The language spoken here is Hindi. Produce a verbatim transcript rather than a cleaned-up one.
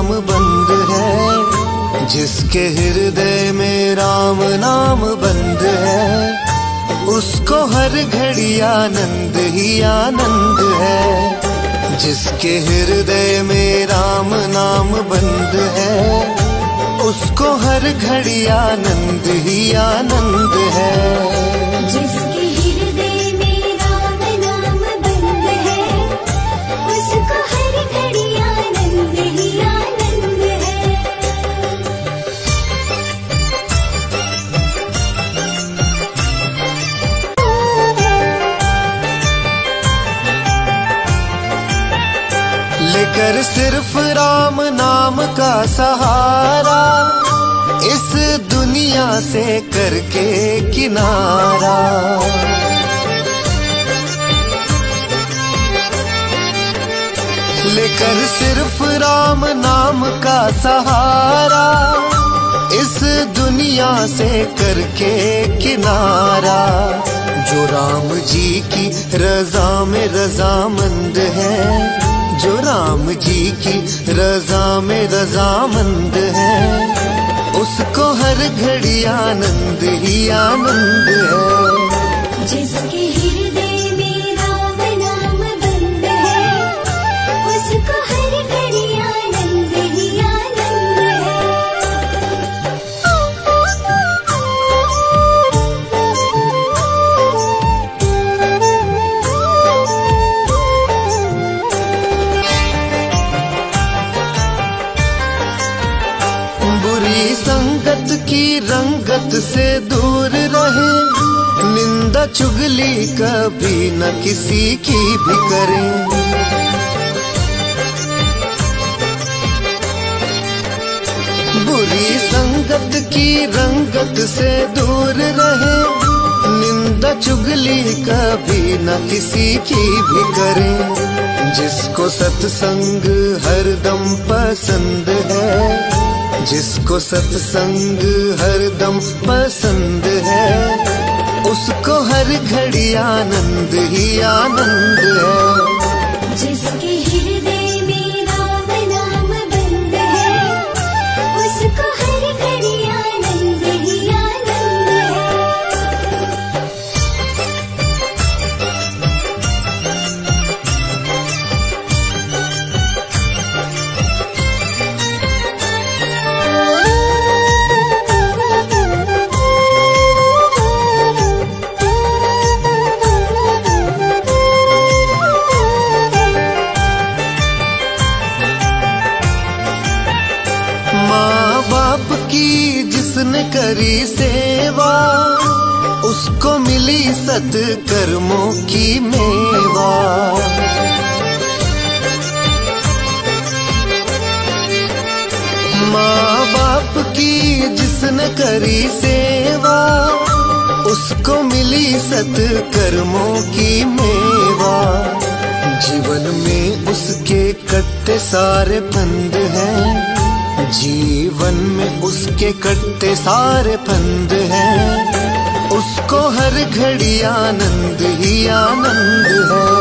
नाम बंद है, जिसके हृदय में राम नाम बंद है, उसको हर घड़ी आनंद ही आनंद है। जिसके हृदय में राम नाम बंद है, उसको हर घड़ी आनंद ही आनंद है। जिसके हृदय में राम नाम बंद है, उसको हर घड़ी आनंद ही आनंद है। लेकर सिर्फ राम नाम का सहारा, इस दुनिया से करके किनारा। लेकर सिर्फ राम नाम का सहारा, इस दुनिया से करके किनारा। जो राम जी की रजा में रजामंद है, जो राम जी की रजा में रजामंद है, उसको हर घड़ी आनंद ही आनंद है। जिसके हृदय में राम नाम बंद है, उसको हर घड़ी आनंद ही आनंद संगत की रंगत से दूर रहे, निंदा चुगली कभी न किसी की भी करे। बुरी संगत की रंगत से दूर रहे, निंदा चुगली कभी न किसी की भी करे। जिसको सत्संग हरदम पसंद है, जिसको सत्संग हरदम पसंद है, उसको हर घड़ी आनंद ही आनंद है। जिसके हृदय में राम नाम बंद है, उसको हर घड़ी आनंद ही आनंद है। जिसने करी सेवा, उसको मिली सत्कर्मों की मेवा। माँ बाप की जिसने करी सेवा, उसको मिली सत्कर्मों की मेवा। जीवन में उसके कत्ते सारे बंद हैं, जीवन में उसके कटते सारे फंद हैं, उसको हर घड़ी आनंद ही आनंद है।